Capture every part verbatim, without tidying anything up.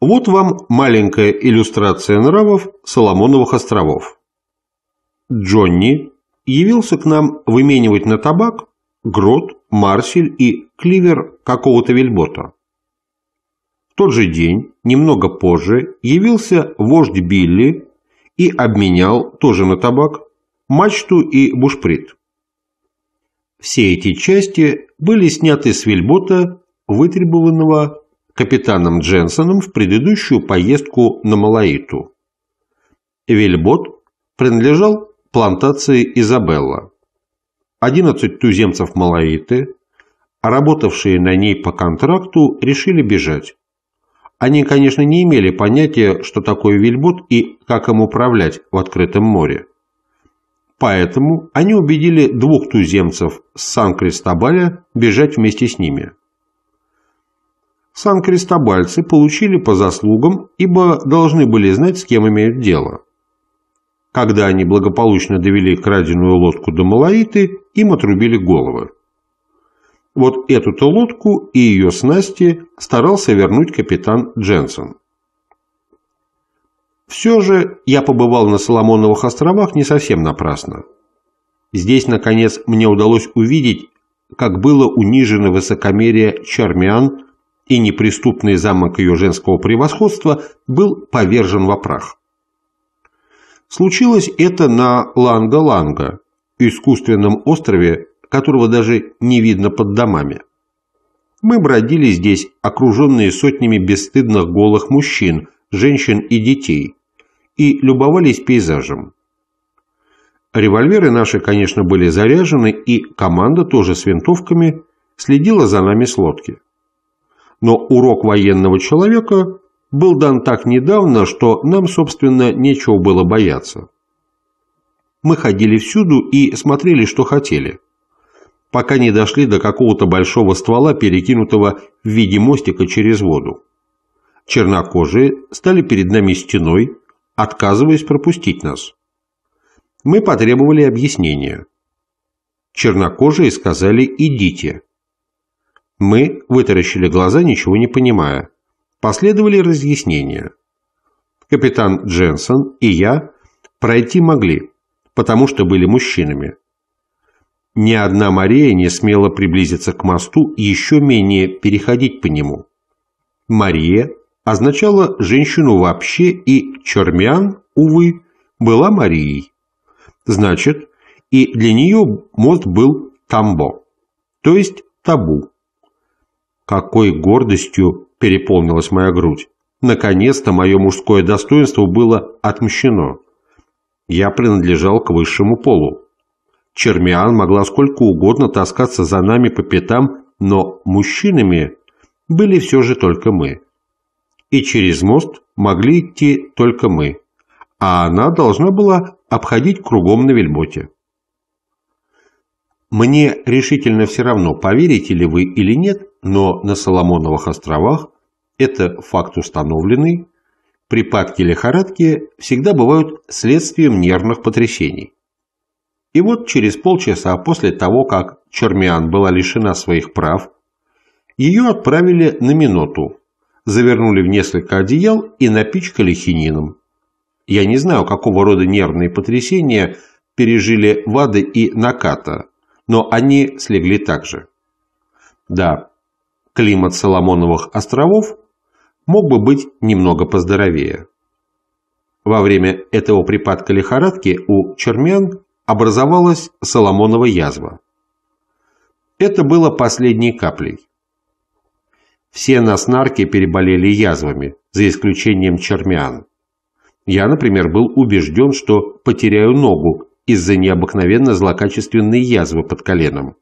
Вот вам маленькая иллюстрация нравов Соломоновых островов. Джонни явился к нам выменивать на табак грот, марсель и кливер какого-то вельбота. В тот же день, немного позже, явился вождь Билли и обменял, тоже на табак, мачту и бушприт. Все эти части были сняты с вельбота, вытребованного капитаном Дженсеном в предыдущую поездку на Малаиту. Вельбот принадлежал плантации Изабелла. одиннадцать туземцев Малаиты, работавшие на ней по контракту, решили бежать. Они, конечно, не имели понятия, что такое вельбот и как им управлять в открытом море. Поэтому они убедили двух туземцев с Сан-Кристобаля бежать вместе с ними. Сан-Кристобальцы получили по заслугам, ибо должны были знать, с кем имеют дело. Когда они благополучно довели краденую лодку до Малаиты, им отрубили головы. Вот эту-то лодку и ее снасти старался вернуть капитан Дженсен. Все же я побывал на Соломоновых островах не совсем напрасно. Здесь, наконец, мне удалось увидеть, как было унижено высокомерие Чармиан, и неприступный замок ее женского превосходства был повержен во прах. Случилось это на Ланго-Ланго, искусственном острове, которого даже не видно под домами. Мы бродили здесь, окруженные сотнями бесстыдных голых мужчин, женщин и детей, и любовались пейзажем. Револьверы наши, конечно, были заряжены, и команда, тоже с винтовками, следила за нами с лодки. Но урок военного человека был дан так недавно, что нам, собственно, нечего было бояться. Мы ходили всюду и смотрели, что хотели, пока не дошли до какого-то большого ствола, перекинутого в виде мостика через воду. Чернокожие стали перед нами стеной, отказываясь пропустить нас. Мы потребовали объяснения. Чернокожие сказали «идите». Мы вытаращили глаза, ничего не понимая. Последовали разъяснения. Капитан Дженсен и я пройти могли, потому что были мужчинами. Ни одна Мария не смела приблизиться к мосту, еще менее переходить по нему. Мария означала женщину вообще, и Чармиан, увы, была Марией. Значит, и для нее мост был тамбо, то есть табу. Какой гордостью переполнилась моя грудь. Наконец-то мое мужское достоинство было отмщено. Я принадлежал к высшему полу. Чармиан могла сколько угодно таскаться за нами по пятам, но мужчинами были все же только мы. И через мост могли идти только мы, а она должна была обходить кругом на вельботе. Мне решительно все равно, поверите ли вы или нет, но на Соломоновых островах, это факт установленный, припадки лихорадки всегда бывают следствием нервных потрясений. И вот через полчаса после того, как Чармиан была лишена своих прав, ее отправили на Миноту, завернули в несколько одеял и напичкали хинином. Я не знаю, какого рода нервные потрясения пережили Вада и Наката, но они слегли так же. Да, климат Соломоновых островов мог бы быть немного поздоровее. Во время этого припадка лихорадки у Чармиан образовалась соломонова язва. Это было последней каплей. Все на Снарке переболели язвами, за исключением Чармиан. Я, например, был убежден, что потеряю ногу из-за необыкновенно злокачественной язвы под коленом.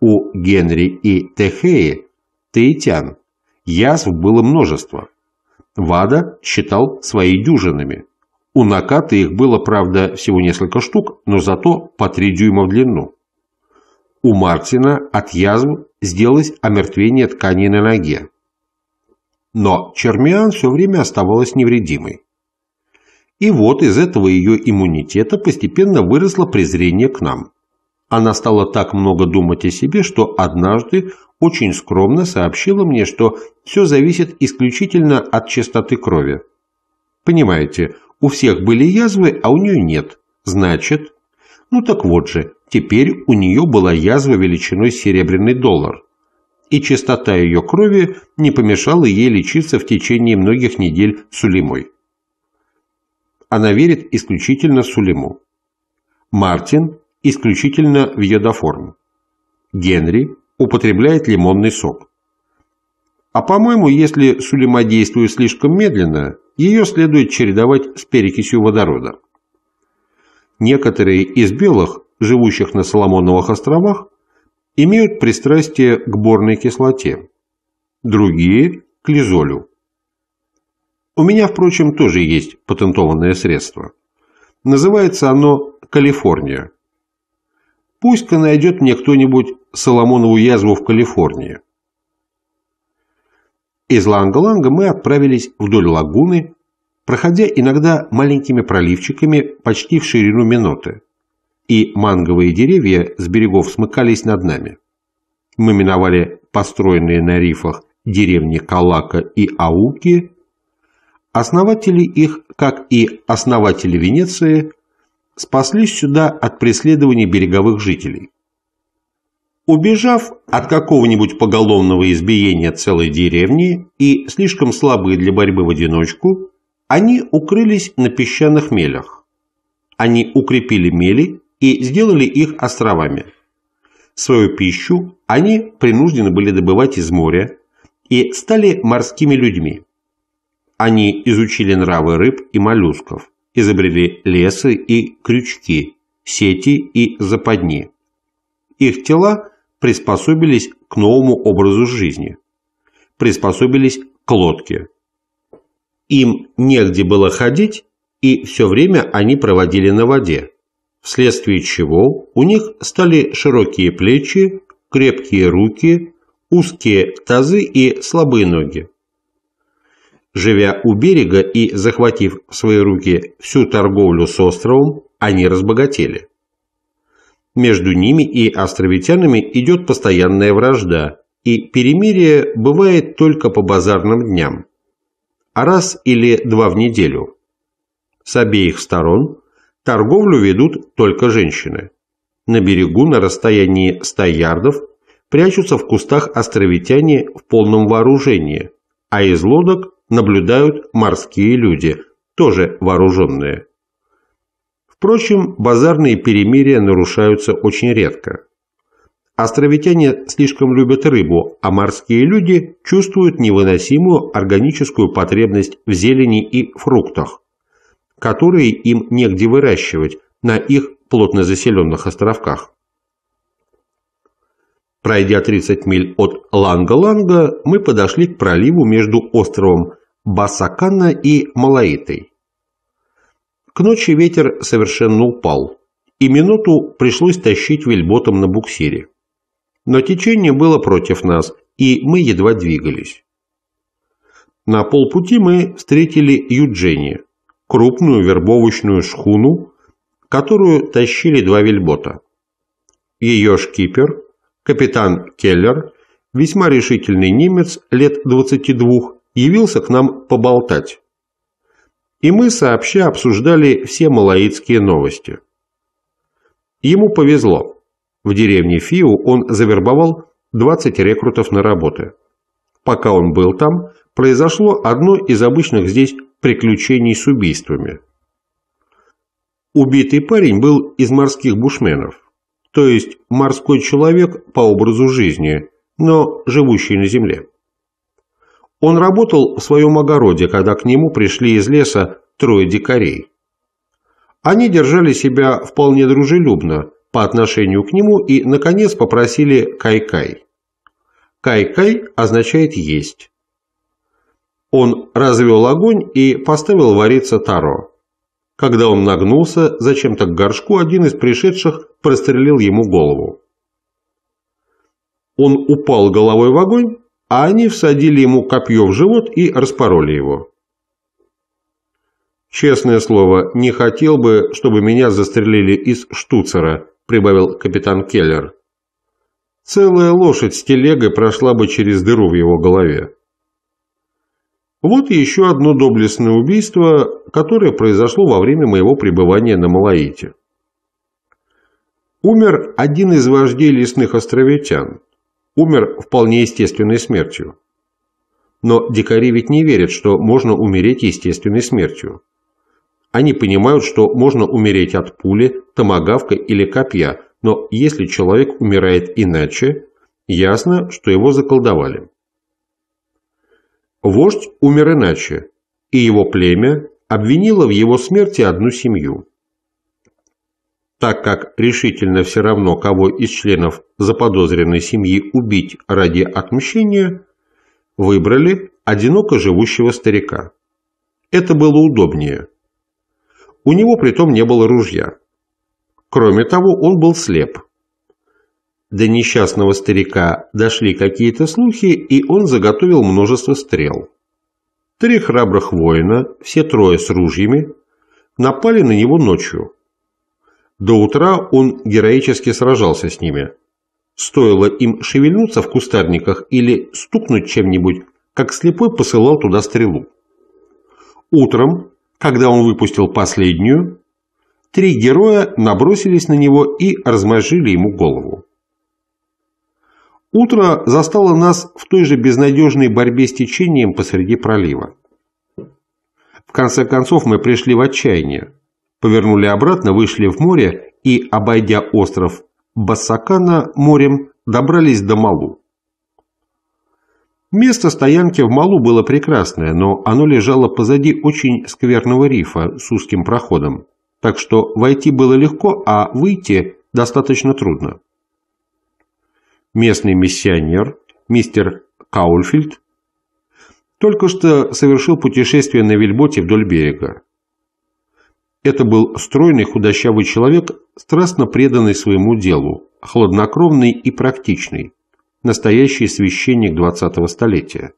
У Генри и Техеи, таитян, язв было множество. Вада считал свои дюжинами. У Наката их было, правда, всего несколько штук, но зато по три дюйма в длину. У Мартина от язв сделалось омертвение тканей на ноге. Но Чармиан все время оставалась невредимой. И вот из этого ее иммунитета постепенно выросло презрение к нам. Она стала так много думать о себе, что однажды очень скромно сообщила мне, что все зависит исключительно от чистоты крови. Понимаете, у всех были язвы, а у нее нет. Значит, ну так вот же, теперь у нее была язва величиной серебряный доллар, и чистота ее крови не помешала ей лечиться в течение многих недель сулимой. Она верит исключительно в сулиму. Мартин исключительно в йодоформ. Генри употребляет лимонный сок. А по-моему, если сулима действует слишком медленно, ее следует чередовать с перекисью водорода. Некоторые из белых, живущих на Соломоновых островах, имеют пристрастие к борной кислоте, другие – к лизолю. У меня, впрочем, тоже есть патентованное средство. Называется оно «Калифорния». Пусть-ка найдет мне кто-нибудь соломонову язву в Калифорнии. Из Ланго-Ланго мы отправились вдоль лагуны, проходя иногда маленькими проливчиками почти в ширину Миноты, и манговые деревья с берегов смыкались над нами. Мы миновали построенные на рифах деревни Калака и Ауки. Основатели их, как и основатели Венеции, спаслись сюда от преследований береговых жителей. Убежав от какого-нибудь поголовного избиения целой деревни и слишком слабые для борьбы в одиночку, они укрылись на песчаных мелях. Они укрепили мели и сделали их островами. Свою пищу они принуждены были добывать из моря и стали морскими людьми. Они изучили нравы рыб и моллюсков, изобрели лесы и крючки, сети и западни. Их тела приспособились к новому образу жизни, приспособились к лодке. Им негде было ходить, и все время они проводили на воде, вследствие чего у них стали широкие плечи, крепкие руки, узкие тазы и слабые ноги. Живя у берега и захватив в свои руки всю торговлю с островом, они разбогатели. Между ними и островитянами идет постоянная вражда, и перемирие бывает только по базарным дням, а раз или два в неделю. С обеих сторон торговлю ведут только женщины. На берегу на расстоянии ста ярдов прячутся в кустах островитяне в полном вооружении, а из лодок наблюдают морские люди, тоже вооруженные. Впрочем, базарные перемирия нарушаются очень редко. Островитяне слишком любят рыбу, а морские люди чувствуют невыносимую органическую потребность в зелени и фруктах, которые им негде выращивать на их плотно заселенных островках. Пройдя тридцать миль от Ланго-Ланго, мы подошли к проливу между островом Басакана и Малаитой. К ночи ветер совершенно упал, и минуту пришлось тащить вельботом на буксире. Но течение было против нас, и мы едва двигались. На полпути мы встретили Юджини, крупную вербовочную шхуну, которую тащили два вельбота. Ее шкипер, капитан Келлер, весьма решительный немец лет двадцати двух, явился к нам поболтать. И мы сообща обсуждали все малаитские новости. Ему повезло. В деревне Фиу он завербовал двадцать рекрутов на работы. Пока он был там, произошло одно из обычных здесь приключений с убийствами. Убитый парень был из морских бушменов, то есть морской человек по образу жизни, но живущий на земле. Он работал в своем огороде, когда к нему пришли из леса трое дикарей. Они держали себя вполне дружелюбно по отношению к нему и, наконец, попросили кай-кай. Кай-кай означает «есть». Он развел огонь и поставил вариться таро. Когда он нагнулся зачем-то к горшку, один из пришедших прострелил ему голову. Он упал головой в огонь, а они всадили ему копье в живот и распороли его. «Честное слово, не хотел бы, чтобы меня застрелили из штуцера», — прибавил капитан Келлер. Целая лошадь с телегой прошла бы через дыру в его голове. Вот еще одно доблестное убийство, которое произошло во время моего пребывания на Малаите. Умер один из вождей лесных островитян. Умер вполне естественной смертью. Но дикари ведь не верят, что можно умереть естественной смертью. Они понимают, что можно умереть от пули, томагавка или копья, но если человек умирает иначе, ясно, что его заколдовали. Вождь умер иначе, и его племя обвинило в его смерти одну семью. Так как решительно все равно, кого из членов заподозренной семьи убить ради отмщения, выбрали одиноко живущего старика. Это было удобнее. У него притом не было ружья. Кроме того, он был слеп. До несчастного старика дошли какие-то слухи, и он заготовил множество стрел. Три храбрых воина, все трое с ружьями, напали на него ночью. До утра он героически сражался с ними. Стоило им шевельнуться в кустарниках или стукнуть чем-нибудь, как слепой посылал туда стрелу. Утром, когда он выпустил последнюю, три героя набросились на него и размозжили ему голову. Утро застало нас в той же безнадежной борьбе с течением посреди пролива. В конце концов мы пришли в отчаяние. Повернули обратно, вышли в море и, обойдя остров Басакана морем, добрались до Малу. Место стоянки в Малу было прекрасное, но оно лежало позади очень скверного рифа с узким проходом, так что войти было легко, а выйти достаточно трудно. Местный миссионер, мистер Каульфильд, только что совершил путешествие на вельботе вдоль берега. Это был стройный худощавый человек, страстно преданный своему делу, хладнокровный и практичный, настоящий священник двадцатого столетия.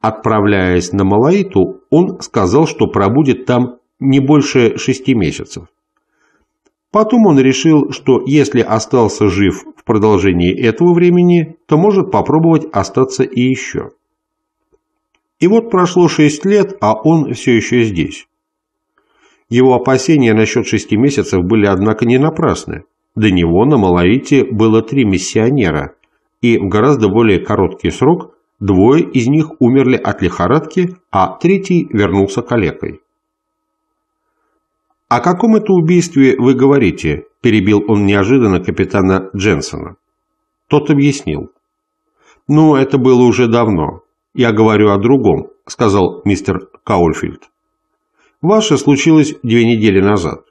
Отправляясь на Малаиту, он сказал, что пробудет там не больше шести месяцев. Потом он решил, что если остался жив в продолжении этого времени, то может попробовать остаться и еще. И вот прошло шесть лет, а он все еще здесь. Его опасения насчет шести месяцев были, однако, не напрасны. До него на Малаите было три миссионера, и в гораздо более короткий срок двое из них умерли от лихорадки, а третий вернулся калекой. «О каком это убийстве вы говорите?» – перебил он неожиданно капитана Дженсена. Тот объяснил. «Ну, это было уже давно. Я говорю о другом», – сказал мистер Каульфильд. Ваше случилось две недели назад.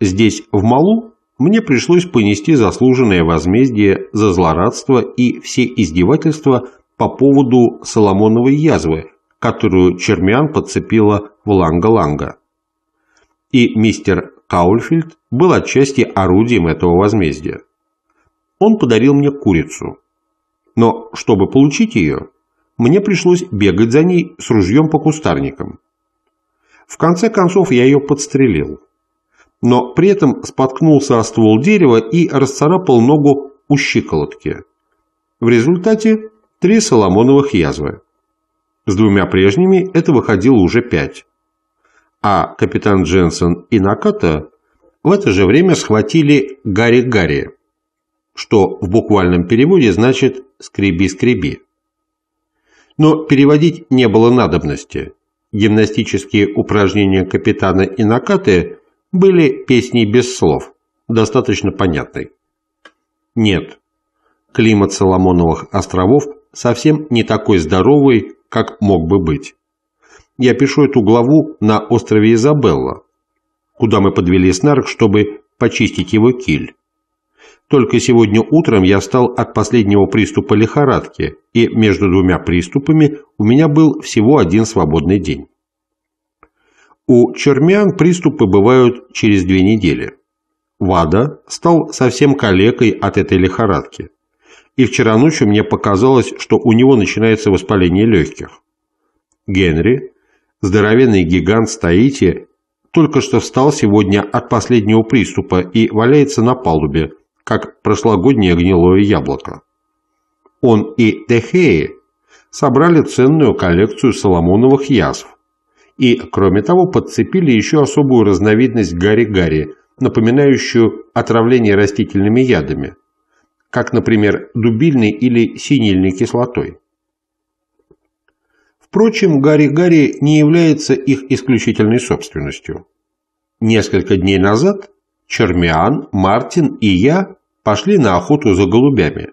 Здесь, в Малу, мне пришлось понести заслуженное возмездие за злорадство и все издевательства по поводу соломоновой язвы, которую Чармиан подцепила в Ланго-Ланго. И мистер Каульфильд был отчасти орудием этого возмездия. Он подарил мне курицу. Но, чтобы получить ее, мне пришлось бегать за ней с ружьем по кустарникам. В конце концов я ее подстрелил, но при этом споткнулся о ствол дерева и расцарапал ногу у щиколотки. В результате три соломоновых язвы. С двумя прежними это выходило уже пять. А капитан Дженсен и Наката в это же время схватили Гарри-Гарри, что в буквальном переводе значит «скреби-скреби». Но переводить не было надобности. Гимнастические упражнения капитана и Накаты были песней без слов, достаточно понятной. Нет, климат Соломоновых островов совсем не такой здоровый, как мог бы быть. Я пишу эту главу на острове Изабелла, куда мы подвели Снарк, чтобы почистить его киль. Только сегодня утром я встал от последнего приступа лихорадки, и между двумя приступами у меня был всего один свободный день. У Чармиан приступы бывают через две недели. Вада стал совсем калекой от этой лихорадки, и вчера ночью мне показалось, что у него начинается воспаление легких. Генри, здоровенный гигант с Таити, только что встал сегодня от последнего приступа и валяется на палубе, как прошлогоднее гнилое яблоко. Он и Техеи собрали ценную коллекцию соломоновых язв и, кроме того, подцепили еще особую разновидность гарри-гарри, напоминающую отравление растительными ядами, как, например, дубильной или синильной кислотой. Впрочем, гарри-гарри не является их исключительной собственностью. Несколько дней назад Чармиан, Мартин и я пошли на охоту за голубями.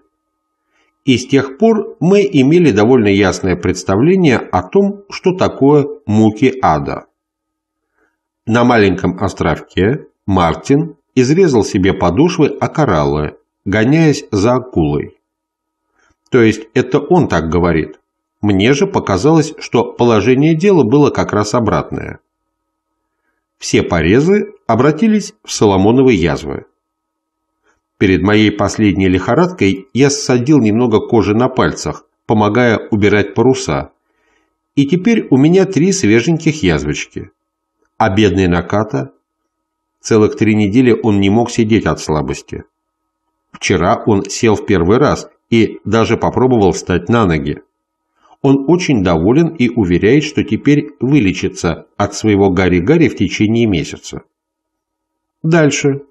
И с тех пор мы имели довольно ясное представление о том, что такое муки ада. На маленьком островке Мартин изрезал себе подошвы о кораллы, гоняясь за акулой. То есть это он так говорит. Мне же показалось, что положение дела было как раз обратное. Все порезы обратились в соломоновые язвы. Перед моей последней лихорадкой я ссадил немного кожи на пальцах, помогая убирать паруса. И теперь у меня три свеженьких язвочки. А бедный Наката? Целых три недели он не мог сидеть от слабости. Вчера он сел в первый раз и даже попробовал встать на ноги. Он очень доволен и уверяет, что теперь вылечится от своего гарри-гарри в течение месяца. Дальше.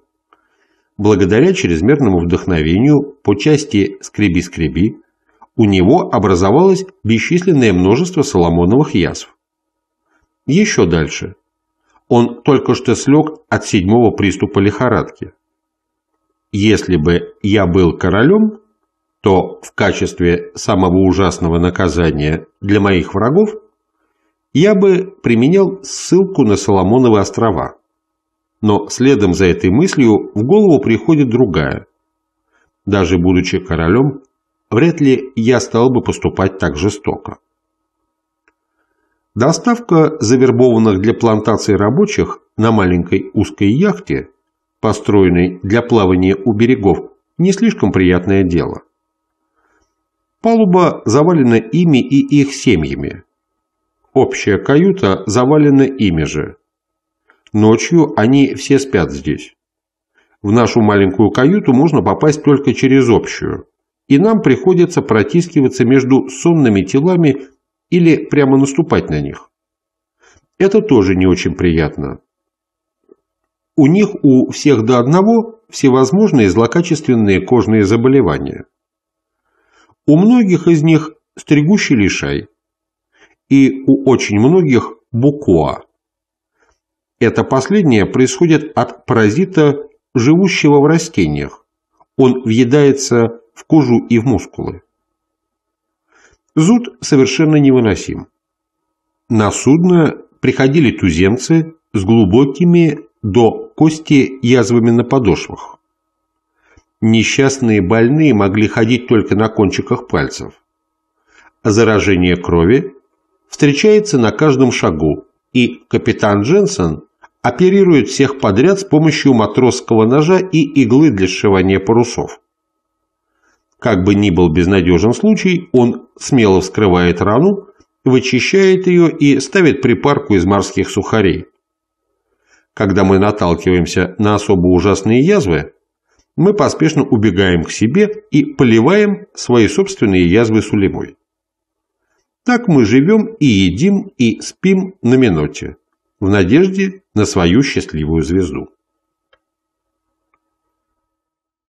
Благодаря чрезмерному вдохновению по части «скреби-скреби» у него образовалось бесчисленное множество соломоновых язв. Еще дальше. Он только что слег от седьмого приступа лихорадки. Если бы я был королем, то в качестве самого ужасного наказания для моих врагов я бы применял ссылку на Соломоновы острова. Но следом за этой мыслью в голову приходит другая. Даже будучи королем, вряд ли я стал бы поступать так жестоко. Доставка завербованных для плантации рабочих на маленькой узкой яхте, построенной для плавания у берегов, не слишком приятное дело. Палуба завалена ими и их семьями. Общая каюта завалена ими же. Ночью они все спят здесь. В нашу маленькую каюту можно попасть только через общую, и нам приходится протискиваться между сонными телами или прямо наступать на них. Это тоже не очень приятно. У них у всех до одного всевозможные злокачественные кожные заболевания. У многих из них стригущий лишай, и у очень многих букоа. Это последнее происходит от паразита, живущего в растениях. Он въедается в кожу и в мускулы. Зуд совершенно невыносим. На судно приходили туземцы с глубокими до кости язвами на подошвах. Несчастные больные могли ходить только на кончиках пальцев. Заражение крови встречается на каждом шагу, и капитан Дженсен оперирует всех подряд с помощью матросского ножа и иглы для сшивания парусов. Как бы ни был безнадежен случай, он смело вскрывает рану, вычищает ее и ставит припарку из морских сухарей. Когда мы наталкиваемся на особо ужасные язвы, мы поспешно убегаем к себе и поливаем свои собственные язвы сулемой. Так мы живем и едим, и спим на миноте, в надежде на свою счастливую звезду.